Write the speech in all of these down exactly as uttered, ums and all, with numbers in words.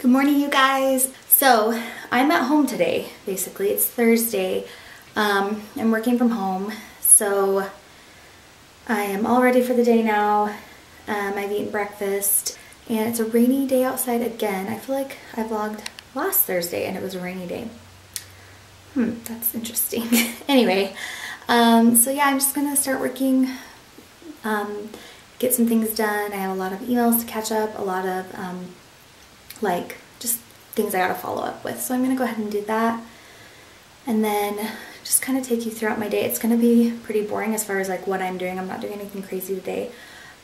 Good morning, you guys. So I'm at home today. Basically, it's Thursday. Um, I'm working from home, so I am all ready for the day now. Um, I've eaten breakfast, and it's a rainy day outside again. I feel like I vlogged last Thursday, and it was a rainy day. Hmm, that's interesting. Anyway, um, so yeah, I'm just gonna start working, um, get some things done. I have a lot of emails to catch up, a lot of um, like just things I gotta follow up with. So I'm gonna go ahead and do that and then just kind of take you throughout my day. It's gonna be pretty boring as far as like what I'm doing. I'm not doing anything crazy today,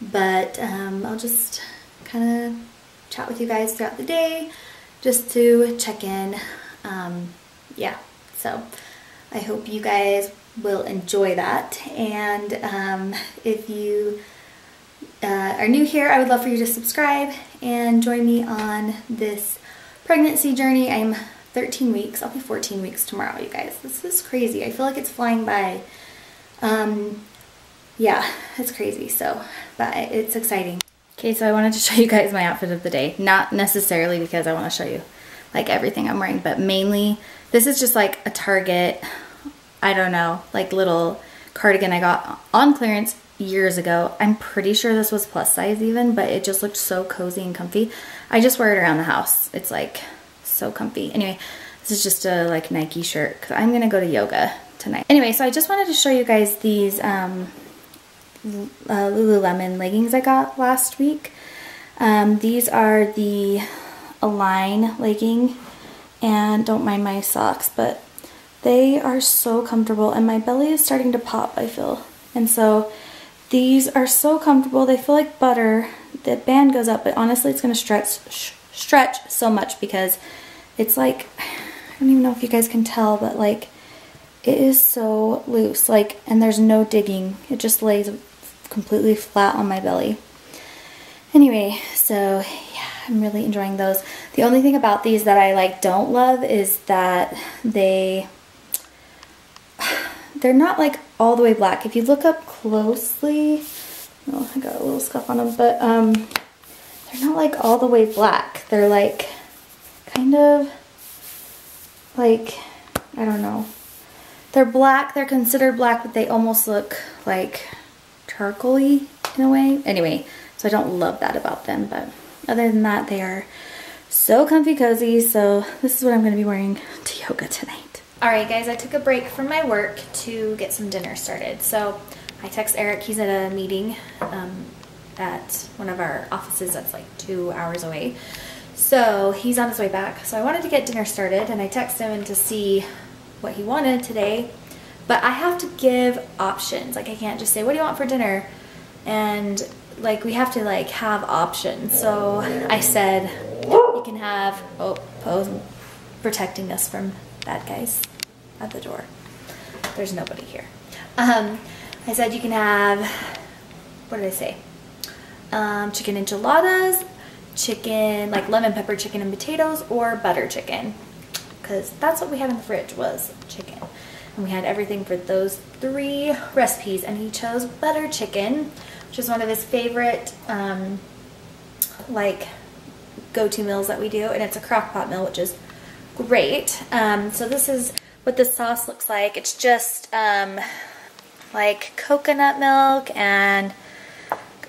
but um, I'll just kind of chat with you guys throughout the day just to check in. Um, yeah, so I hope you guys will enjoy that. And um, if you Uh, are new here, I would love for you to subscribe and join me on this pregnancy journey. I'm thirteen weeks. I'll be fourteen weeks tomorrow, you guys. This is crazy. I feel like it's flying by. Um, yeah, it's crazy. So, but it's exciting. Okay, so I wanted to show you guys my outfit of the day. Not necessarily because I want to show you like everything I'm wearing, but mainly this is just like a Target, I don't know, like little cardigan I got on clearance years ago. I'm pretty sure this was plus size even, but it just looked so cozy and comfy. I just wear it around the house. It's like so comfy. Anyway, this is just a like Nike shirt because I'm gonna go to yoga tonight. Anyway, so I just wanted to show you guys these um, uh, Lululemon leggings I got last week. Um, these are the Align legging, and don't mind my socks, but they are so comfortable, and my belly is starting to pop, I feel. And so these are so comfortable. They feel like butter. The band goes up, but honestly, it's gonna stretch sh stretch so much because it's like, I don't even know if you guys can tell, but like it is so loose, like, and there's no digging. It just lays completely flat on my belly. Anyway, so yeah, I'm really enjoying those. The only thing about these that I like don't love is that they, they're not like all the way black. If you look up closely, oh, I got a little scuff on them, but um, they're not like all the way black. They're like kind of like, I don't know. They're black, they're considered black, but they almost look like charcoal-y in a way. Anyway, so I don't love that about them, but other than that, they are so comfy cozy. So this is what I'm gonna be wearing to yoga tonight. Alright guys, I took a break from my work to get some dinner started. So I text Eric, he's at a meeting um, at one of our offices that's like two hours away. So he's on his way back. So I wanted to get dinner started, and I texted him to see what he wanted today. But I have to give options. Like I can't just say, what do you want for dinner? And like we have to like have options. So I said, you can have, oh, Poe's protecting us from bad guys at the door. There's nobody here. Um, I said you can have, what did I say? Um, chicken enchiladas, chicken, like lemon pepper chicken and potatoes, or butter chicken. Because that's what we had in the fridge was chicken. And we had everything for those three recipes, and he chose butter chicken, which is one of his favorite um, like go-to meals that we do, and it's a crock pot meal, which is great. Um, so this is what the sauce looks like. It's just um, like coconut milk and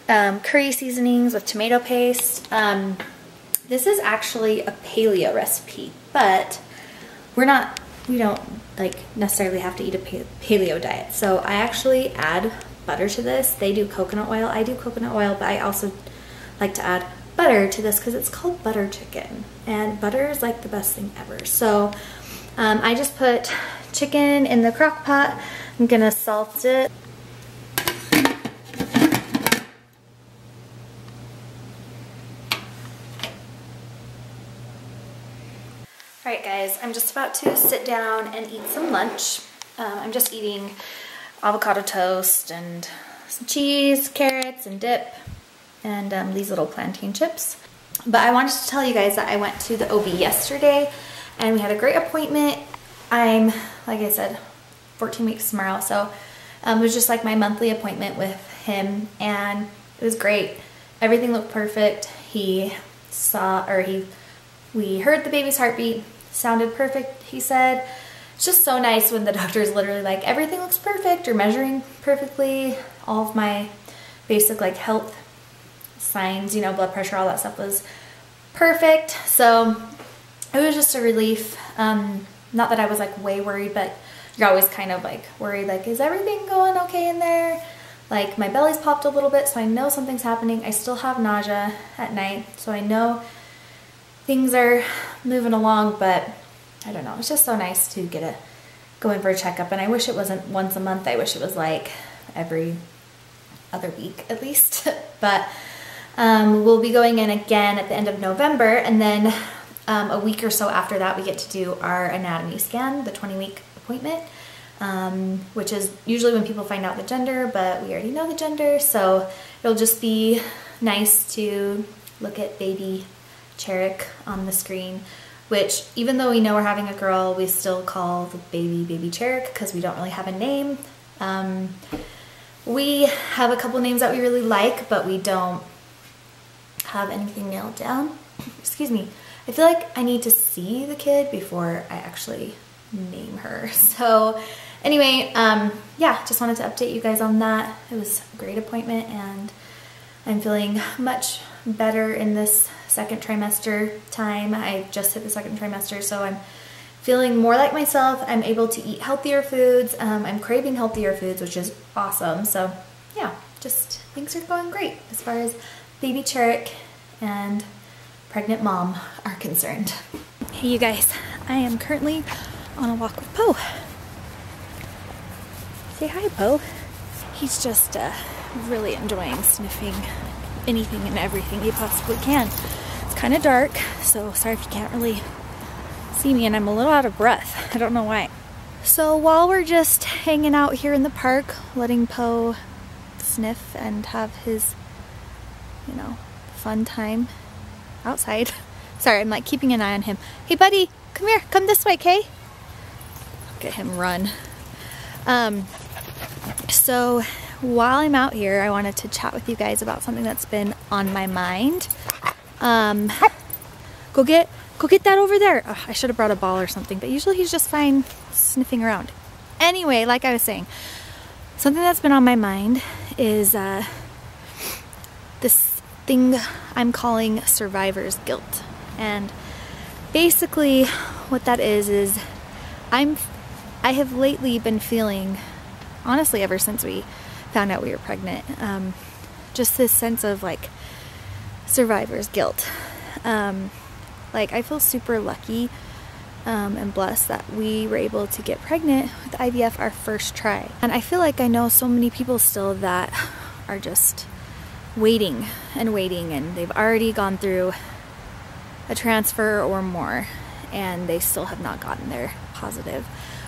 um, curry seasonings with tomato paste. Um, this is actually a paleo recipe, but we're not, we don't like necessarily have to eat a paleo diet. So I actually add butter to this. They do coconut oil. I do coconut oil, but I also like to add butter to this because it's called butter chicken, and butter is like the best thing ever. So um, I just put chicken in the crock pot. I'm gonna salt it. Alright guys, I'm just about to sit down and eat some lunch. Um, I'm just eating avocado toast and some cheese, carrots, and dip, and um, these little plantain chips. But I wanted to tell you guys that I went to the O B yesterday, and we had a great appointment. I'm, like I said, fourteen weeks tomorrow, so um, it was just like my monthly appointment with him, and it was great. Everything looked perfect. He saw, or he We heard the baby's heartbeat, sounded perfect, he said. It's just so nice when the doctor is literally like, everything looks perfect, you're measuring perfectly. All of my basic like health signs, you know, blood pressure, all that stuff was perfect. So it was just a relief. Um, not that I was like way worried, but you're always kind of like worried, like, is everything going okay in there? Like, my belly's popped a little bit, so I know something's happening. I still have nausea at night, so I know things are moving along, but I don't know. It's just so nice to get a go in for a checkup, and I wish it wasn't once a month. I wish it was like every other week at least. But um, we'll be going in again at the end of November, and then um, a week or so after that, we get to do our anatomy scan, the twenty week appointment. Um, which is usually when people find out the gender, but we already know the gender, so it'll just be nice to look at baby Cherick on the screen, which even though we know we're having a girl, we still call the baby baby Cherick because we don't really have a name. Um, we have a couple names that we really like, but we don't have anything nailed down. Excuse me. I feel like I need to see the kid before I actually name her. So anyway, um, yeah, just wanted to update you guys on that. It was a great appointment, and I'm feeling much better in this second trimester time. I just hit the second trimester, so I'm feeling more like myself. I'm able to eat healthier foods. Um, I'm craving healthier foods, which is awesome. So yeah, just things are going great as far as baby Cherick and pregnant mom are concerned. Hey you guys, I am currently on a walk with Poe. Say hi, Poe. He's just uh, really enjoying sniffing anything and everything he possibly can. It's kind of dark, so sorry if you can't really see me, and I'm a little out of breath. I don't know why. So while we're just hanging out here in the park, letting Poe sniff and have his, you know, fun time outside. Sorry, I'm like keeping an eye on him. Hey, buddy, come here. Come this way, okay? Get him run. Um, so while I'm out here, I wanted to chat with you guys about something that's been on my mind. Um, go get, go get that over there. Oh, I should have brought a ball or something, but usually he's just fine sniffing around. Anyway, like I was saying, something that's been on my mind is uh, this thing I'm calling survivor's guilt. And basically what that is is I'm I have lately been feeling, honestly ever since we found out we were pregnant, um, just this sense of like survivor's guilt. Um, like I feel super lucky um, and blessed that we were able to get pregnant with I V F our first try. And I feel like I know so many people still that are just waiting and waiting, and they've already gone through a transfer or more, and they still have not gotten their positive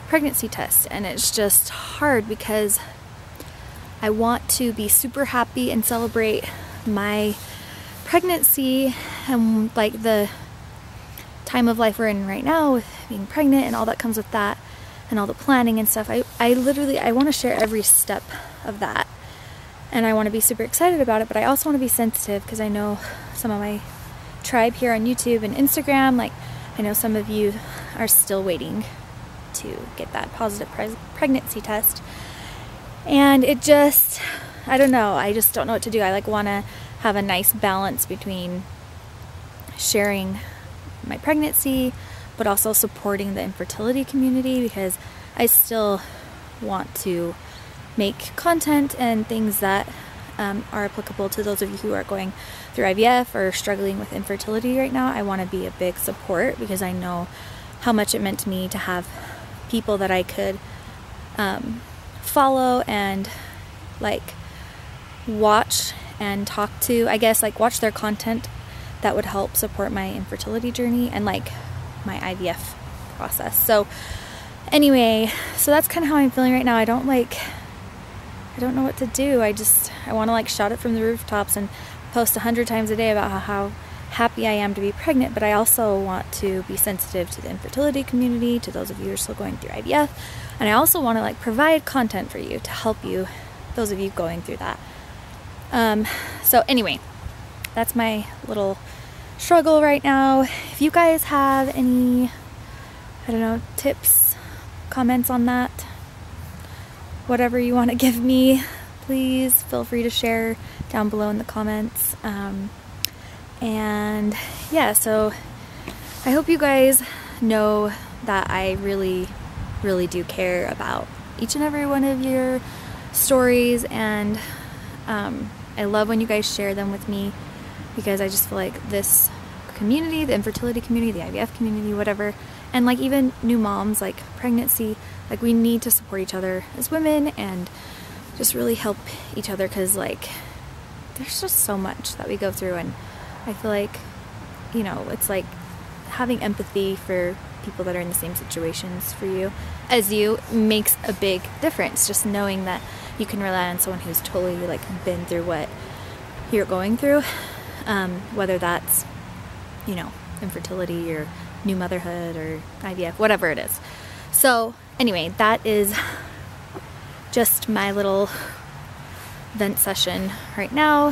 pregnancy test. And it's just hard because I want to be super happy and celebrate my pregnancy and like the time of life we're in right now with being pregnant and all that comes with that and all the planning and stuff. I, I literally, I want to share every step of that, and I want to be super excited about it, but I also want to be sensitive because I know some of my tribe here on YouTube and Instagram, like I know some of you are still waiting to get that positive pre pregnancy test, and it just, I don't know, I just don't know what to do. I like want to have a nice balance between sharing my pregnancy but also supporting the infertility community, because I still want to make content and things that um, are applicable to those of you who are going through I V F or struggling with infertility right now. I want to be a big support because I know how much it meant to me to have people that I could um, follow and like watch and talk to, I guess, like watch their content that would help support my infertility journey and like my I V F process. So anyway, so that's kind of how I'm feeling right now. I don't like, I don't know what to do. I just, I want to like shout it from the rooftops and post a hundred times a day about how, how happy I am to be pregnant, but I also want to be sensitive to the infertility community, to those of you who are still going through I V F, and I also want to like provide content for you to help you, those of you going through that. Um, so anyway, that's my little struggle right now. If you guys have any, I don't know, tips, comments on that, whatever you want to give me, please feel free to share down below in the comments. Um, and yeah, so I hope you guys know that I really, really do care about each and every one of your stories, and um, I love when you guys share them with me, because I just feel like this community, the infertility community, the I V F community, whatever, and like even new moms, like pregnancy, like we need to support each other as women and just really help each other, because like there's just so much that we go through, and I feel like, you know, it's like having empathy for people that are in the same situations for you as you makes a big difference. Just knowing that you can rely on someone who's totally like been through what you're going through, um, whether that's, you know, infertility or new motherhood or I V F, whatever it is. So anyway, that is just my little vent session right now.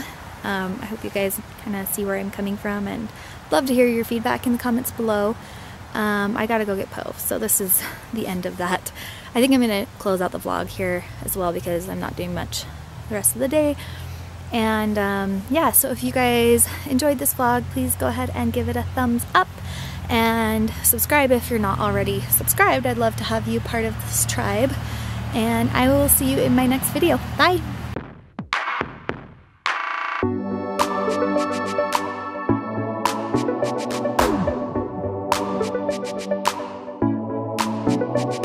Um, I hope you guys kind of see where I'm coming from, and love to hear your feedback in the comments below. Um, I gotta go get Poe, so this is the end of that. I think I'm gonna close out the vlog here as well, because I'm not doing much the rest of the day. And um, yeah, so if you guys enjoyed this vlog, please go ahead and give it a thumbs up and subscribe if you're not already subscribed. I'd love to have you part of this tribe, and I will see you in my next video. Bye! Thank you.